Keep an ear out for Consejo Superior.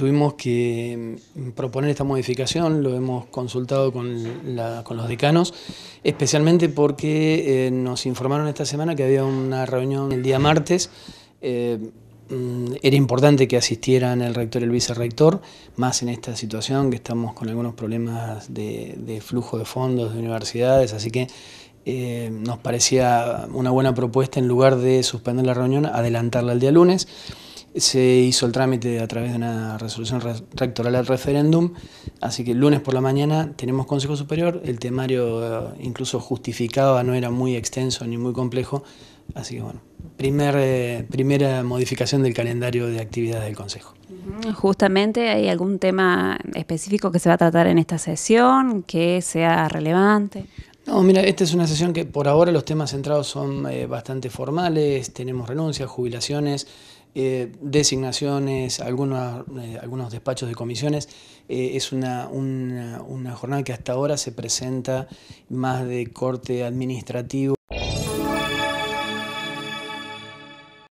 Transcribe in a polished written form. Tuvimos que proponer esta modificación, lo hemos consultado con los decanos, especialmente porque nos informaron esta semana que había una reunión el día martes. Era importante que asistieran el rector y el vicerrector, más en esta situación que estamos con algunos problemas de flujo de fondos de universidades, así que nos parecía una buena propuesta, en lugar de suspender la reunión, adelantarla al día lunes. Se hizo el trámite a través de una resolución rectoral al referéndum, así que el lunes por la mañana tenemos Consejo Superior. El temario incluso justificaba, no era muy extenso ni muy complejo, así que bueno, primera modificación del calendario de actividades del Consejo. Justamente, ¿hay algún tema específico que se va a tratar en esta sesión que sea relevante? No, mira, esta es una sesión que por ahora los temas centrados son bastante formales. Tenemos renuncias, jubilaciones, designaciones, algunos despachos de comisiones. Es una jornada que hasta ahora se presenta más de corte administrativo.